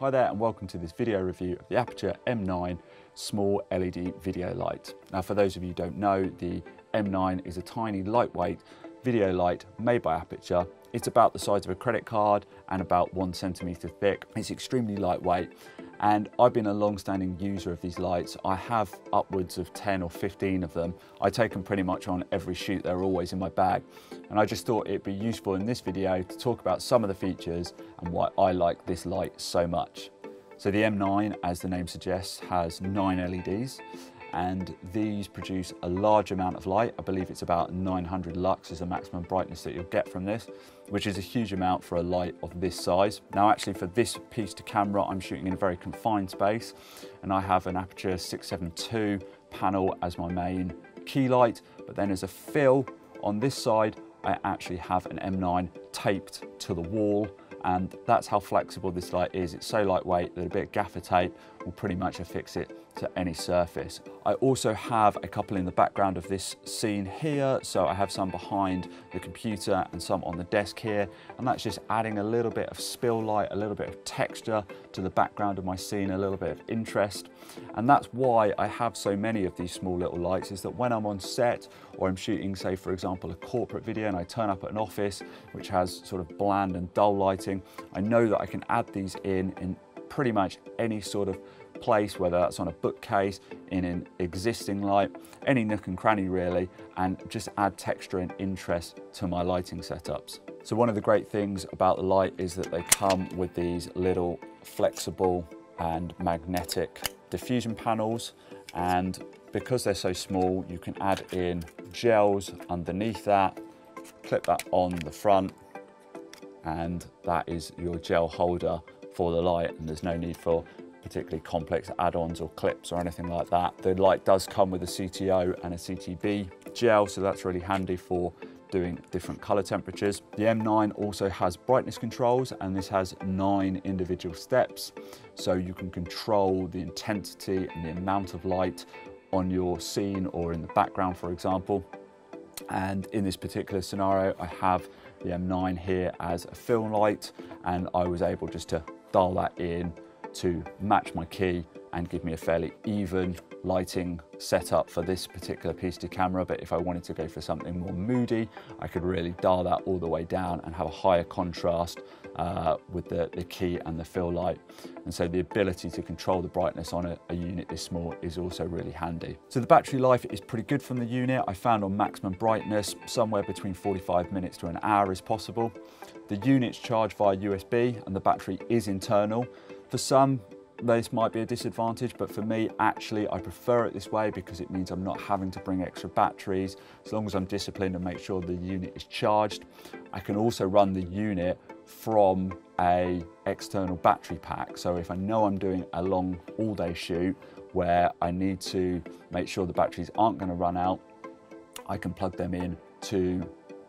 Hi there and welcome to this video review of the Aputure M9 small LED video light. Now for those of you who don't know, the M9 is a tiny lightweight video light made by Aputure. It's about the size of a credit card and about 1 centimetre thick. It's extremely lightweight and I've been a long-standing user of these lights. I have upwards of 10 or 15 of them. I take them pretty much on every shoot, they're always in my bag. And I just thought it'd be useful in this video to talk about some of the features and why I like this light so much. So the M9, as the name suggests, has 9 LEDs. And these produce a large amount of light. I believe it's about 900 lux is the maximum brightness that you'll get from this, which is a huge amount for a light of this size. Now actually for this piece to camera, I'm shooting in a very confined space and I have an Aputure 672 panel as my main key light, but then as a fill on this side, I actually have an M9 taped to the wall. And that's how flexible this light is. It's so lightweight that a bit of gaffer tape will pretty much affix it to any surface. I also have a couple in the background of this scene here. So I have some behind the computer and some on the desk here. And that's just adding a little bit of spill light, a little bit of texture to the background of my scene, a little bit of interest. And that's why I have so many of these small little lights, is that when I'm on set or I'm shooting, say for example, a corporate video and I turn up at an office, which has sort of bland and dull lighting, I know that I can add these in pretty much any sort of place, whether that's on a bookcase, in an existing light, any nook and cranny really, and just add texture and interest to my lighting setups. So one of the great things about the light is that they come with these little flexible and magnetic diffusion panels, and because they're so small, you can add in gels underneath that, clip that on the front, and that is your gel holder for the light, and there's no need for particularly complex add-ons or clips or anything like that. The light does come with a CTO and a CTB gel, so that's really handy for doing different color temperatures. The M9 also has brightness controls, and this has 9 individual steps, so you can control the intensity and the amount of light on your scene or in the background, for example. And in this particular scenario, I have the M9 here as a film light, and I was able just to dial that in to match my key and give me a fairly even lighting setup for this particular piece to camera. But if I wanted to go for something more moody, I could really dial that all the way down and have a higher contrast with the key and the fill light. And so the ability to control the brightness on a unit this small is also really handy. So the battery life is pretty good from the unit. I found on maximum brightness, somewhere between 45 minutes to an hour is possible. The unit's charged via USB and the battery is internal. For some, this might be a disadvantage, but for me, actually, I prefer it this way because it means I'm not having to bring extra batteries. As long as I'm disciplined and make sure the unit is charged, I can also run the unit from an external battery pack. So if I know I'm doing a long all-day shoot where I need to make sure the batteries aren't going to run out, I can plug them in to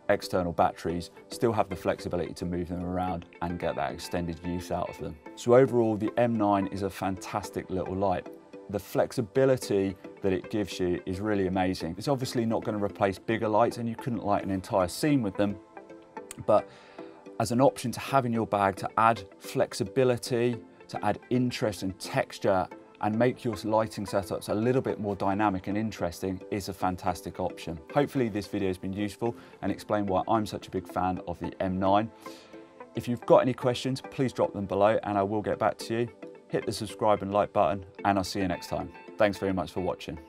external batteries, still have the flexibility to move them around and get that extended use out of them. So overall, the M9 is a fantastic little light. The flexibility that it gives you is really amazing. It's obviously not going to replace bigger lights and you couldn't light an entire scene with them, but as an option to have in your bag to add flexibility, to add interest and texture and make your lighting setups a little bit more dynamic and interesting is a fantastic option. Hopefully this video has been useful and explained why I'm such a big fan of the M9. If you've got any questions, please drop them below and I will get back to you. Hit the subscribe and like button, and I'll see you next time. Thanks very much for watching.